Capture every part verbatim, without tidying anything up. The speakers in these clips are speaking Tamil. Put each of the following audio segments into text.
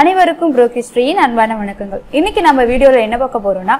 அனைவருக்கும் Brokerage Free அன்பான வணக்கங்கள். இன்னைக்கு நம்ம வீடியோல என்ன பார்க்க போறோம்னா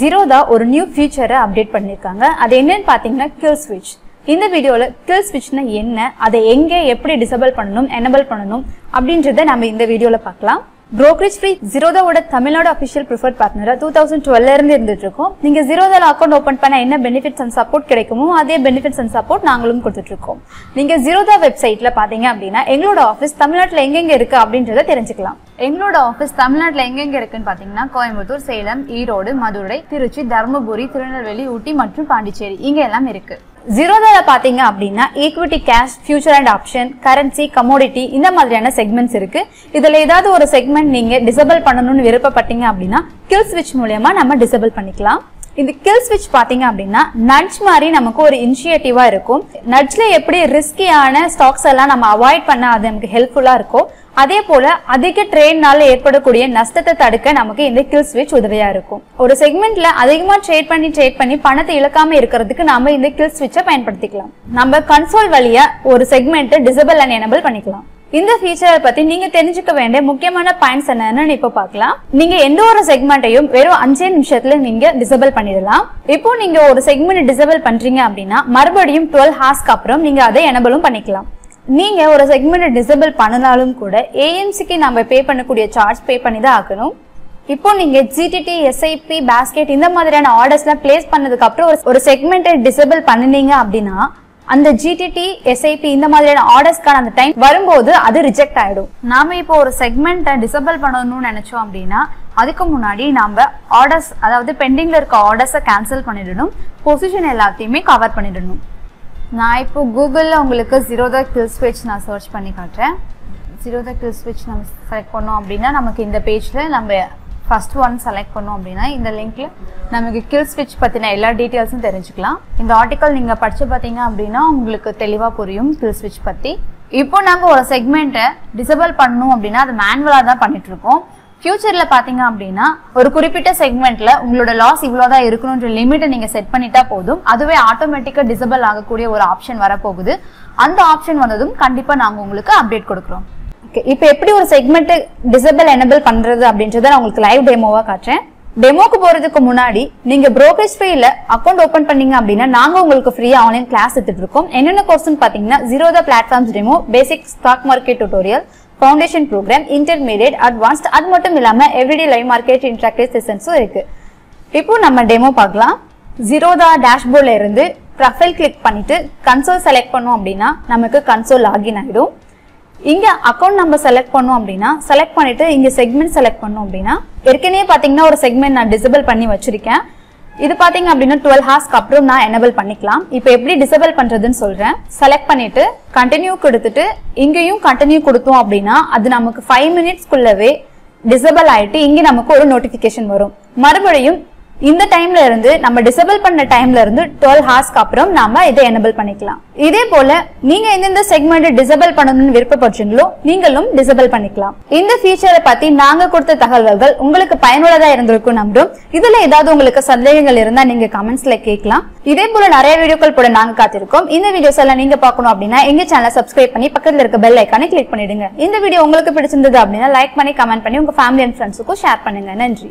Zerodha ஒரு நியூ ஃபீச்சரை அப்டேட் பண்ணிருக்காங்க. அது என்னன்னு பாத்தீங்கன்னா Kill Switch. இந்த வீடியோல Kill Switchனா என்ன, அதை எங்க எப்படி டிசேபிள் பண்ணனும், எனேபிள் பண்ணனும் அப்படின்றதை நாம இந்த வீடியோல பார்க்கலாம். Brokerage Free Zerodha ஓட Tamil Nadu official preferred partner twenty twelve ல இருந்து இருந்துட்டு இருக்கோம். நீங்க Zerodha account open பண்ண என்ன benefits and support கிடைக்குமோ அதே benefits and support நாங்களும் கொடுத்துட்டு இருக்கோம். நீங்க Zerodha website-ல பாத்தீங்க அப்படினா எங்களோட ஆபீஸ் தமிழ்நாட்டுல எங்கெங்க இருக்கு அப்படின்றதை தெரிஞ்சுக்கலாம். எங்களோட ஆபீஸ் தமிழ்நாட்டுல எங்கெங்க இருக்குன்னு பாத்தீங்கன்னா கோயம்புத்தூர், சேலம், ஈரோடு, மதுரை, திருச்சி, தர்மபுரி, திருநெல்வேலி, ஊட்டி மற்றும் பாண்டிச்சேரி இங்க எல்லாம் இருக்கு. Zerodha பாத்தீங்க அப்படினா equity, cash, future and option, currency, commodity இந்த மாதிரியான செக்மெண்ட்ஸ் இருக்கு. இதுல ஏதாவது ஒரு செக்மெண்ட் நீங்க டிசேபிள் பண்ணனும்னு விருப்பப்பட்டீங்க அப்படினா Kill Switch மூலமா நம்ம டிசேபிள் பண்ணிக்கலாம். இந்த Kill Switch பாத்தீங்க அப்படினா நட்ஜ் மாதிரி நமக்கு ஒரு இனிஷியேட்டிவா இருக்கும். நட்ஜ்ல எப்படி ரிஸ்கியான ஸ்டாக்ஸ் எல்லாம் நம்ம அவாய்ட் பண்ண அது நமக்கு ஹெல்ப்ஃபுல்லா இருக்கும். அதே போல அதிக ட்ரேட்னால ஏற்படக்கூடிய நஷ்டத்தை தடுக்க நமக்கு இந்த Kill Switch உதவியா இருக்கும். ஒரு செக்மெண்ட்ல அதிகமா ட்ரேட் பண்ணி ட்ரேட் பண்ணி பணத்தை இழக்காம இருக்கிறதுக்கு நாம இந்த Kill Switch-ஐ பயன்படுத்திக்கலாம். நம்ம Console வழியா ஒரு செக்மெண்ட்டை டிசேபிள் அண்ட் எனேபிள் பண்ணிக்கலாம். இந்த ஃபீச்சரை பத்தி நீங்க தெரிஞ்சுக்க வேண்டிய முக்கியமான பாயிண்ட்ஸ் என்னன்னு இப்ப பார்க்கலாம். நீங்க எந்த ஒரு செக்மெண்ட்டையும் வெறும் அஞ்சே நிமிஷத்துல நீங்க டிசேபிள் பண்ணிடலாம். இப்போ நீங்க ஒரு செக்மெண்ட் டிசேபிள் பண்றீங்க அப்படின்னா மறுபடியும் twelve hours-க்கு அப்புறம் நீங்க அதை எனேபிளும் பண்ணிக்கலாம். நீங்க ஒரு செக்மெண்ட் டிசேபிள் பண்ணனாலும் கூட A M C-க்கு நாம பே பண்ணக்கூடிய சார்ஜ் பே பண்ணி தான் ஆகணும். இப்போ நீங்க G T T, S I P, basket இந்த மாதிரியான ஆர்டர்ஸ்லாம் பிளேஸ் பண்ணதுக்கு அப்புறம் ஒரு செக்மெண்ட்டை டிசேபிள் பண்ணீங்க அப்படின்னா அந்த G T T, S I P இந்த மாதிரியான ஆர்டர்ஸ்க்கான அந்த டைம் வரும்போது அது ரிஜெக்ட் ஆயிடும். நாம இப்போ ஒரு செக்மெண்ட்டை டிசேபிள் பண்ணணும்னு நினைச்சோம் அப்படின்னா அதுக்கு முன்னாடி நாம ஆர்டர்ஸ், அதாவது பெண்டிங்ல இருக்க ஆர்டர்ஸை கேன்சல் பண்ணிடணும். பொசிஷன் எல்லாத்தையுமே கவர் பண்ணிடணும். நான் இப்போ கூகுள்ல உங்களுக்கு Zerodha Kill Switch நான் சர்ச் பண்ணி காட்டுறேன். Zerodha Kill Switch நம்ம செலக்ட் பண்ணோம் அப்படின்னா நமக்கு இந்த பேஜ்ல நம்ம First one select பண்ணோம் அப்படினா இந்த லிங்க்ல நமக்கு Kill Switch பத்தின எல்லா டீடைல்ஸும் தெரிஞ்சுக்கலாம். இந்த ஆர்டிகல் நீங்க படிச்சு பாத்தீங்க அப்படினா உங்களுக்கு தெளிவா புரியும் Kill Switch பத்தி. இப்போ நாம ஒரு செக்மெண்ட்டை டிசேபிள் பண்ணனும் அப்படினா அது மேனுவலா தான் பண்ணிட்டு இருக்கோம். ஃபியூச்சர்ல பாத்தீங்க அப்படினா ஒரு குறிப்பிட்ட செக்மெண்ட்ல உங்களோட லாஸ் இவ்வளவு தான் இருக்கணும்ன்ற லிமிட்டை நீங்க செட் பண்ணிட்டா போதும், அதுவே ஆட்டோமேட்டிக்கா டிசேபிள் ஆகக்கூடிய ஒரு ஆப்ஷன் வர போகுது. அந்த ஆப்ஷன் வந்ததும் கண்டிப்பா நாங்க உங்களுக்கு அப்டேட் கொடுக்கிறோம். Okay, இப்போ எப்படி ஒரு செக்மெண்ட் டிசேபிள் எனேபிள் பண்றது அப்படின்றத நான் உங்களுக்கு லைவ் டெமோவா காட்டுறேன். டெமோக்கு போறதுக்கு முன்னாடி நீங்க Brokerage Free-ல அக்கவுண்ட் ஓபன் பண்ணீங்க அப்படின்னா நாங்க உங்களுக்கு ஃப்ரீயா ஆன்லைன் கிளாஸ் எடுத்துட்டு இருக்கோம். என்னென்ன கோர்ஸ்னு பாத்தீங்கன்னா Zerodha platforms demo, basic stock market tutorial, foundation program, intermediate, advanced, அது மட்டும் இல்லாம எவ்ரிடே லைவ் மார்க்கெட் இன்டராக்டிவ் செஷன்ஸும் இருக்கு. இப்போ நம்ம டெமோ பார்க்கலாம். Zerodha டேஷ்போர்ட்ல இருந்து ப்ரொஃபைல் கிளிக் பண்ணிட்டு Console செலக்ட் பண்ணோம் அப்படின்னா நமக்கு Console லாகின் ஆயிடும். இங்க அக்கவுண்ட் நம்பர் செலக்ட் பண்ணோம் அப்படினா செலக்ட் பண்ணிட்டு இங்க செக்மெண்ட் செலக்ட் பண்ணோம் அப்படினா ஏற்கனவே பாத்தீங்கன்னா ஒரு செக்மெண்ட் நான் டிசேபிள் பண்ணி வச்சிருக்கேன். இது பாத்தீங்க அப்படினா twelve hours-க்கு அப்புறம் நான் எனேபிள் பண்ணிக்கலாம். இப்போ எப்படி டிசேபிள் பண்றதுன்னு சொல்றேன். செலக்ட் பண்ணிட்டு கண்டினியூ கொடுத்துட்டு இங்கேயும் கண்டினியூ கொடுத்தோம் அப்படினா அது நமக்கு five minutes-குள்ளவே டிசேபிள் ஆயிட்டு இங்க நமக்கு ஒரு நோட்டிஃபிகேஷன் வரும். மறுபடியும் இந்த டைம்ல இருந்து நம்ம டிசேபிள் பண்ண டைம்ல இருந்து twelve hours-க்கு அப்புறம் நாம இதை எனேபிள் பண்ணிக்கலாம். இதே போல நீங்க எந்தெந்த செக்மெண்ட் டிசேபிள் பண்ணணும்னு விருப்பப்படுறீங்களோ நீங்களும் டிசேபிள் பண்ணிக்கலாம். இந்த ஃபீச்சரை பத்தி நாங்க கொடுத்த தகவல்கள் உங்களுக்கு பயனுள்ளதா இருந்திருக்கும் நம்புறோம். இதுல ஏதாவது உங்களுக்கு சந்தேகங்கள் இருந்தா நீங்க கமெண்ட்ஸ்ல கேட்கலாம். இதே போல நிறைய வீடியோக்கள் போட நாங்க காத்திருக்கோம். இந்த வீடியோஸ் எல்லாம் நீங்க பார்க்கணும் அப்படின்னா எங்க சேனலை சப்ஸ்கிரைப் பண்ணி பக்கத்துல இருக்க பெல் ஐக்கானை கிளிக் பண்ணிடுங்க. இந்த வீடியோ உங்களுக்கு பிடிச்சிருந்தது அப்படின்னா லைக் பண்ணி, கமெண்ட் பண்ணி உங்க ஃபேமிலி அண்ட் ஃப்ரெண்ட்ஸுக்கும் ஷேர் பண்ணுங்க. நன்றி.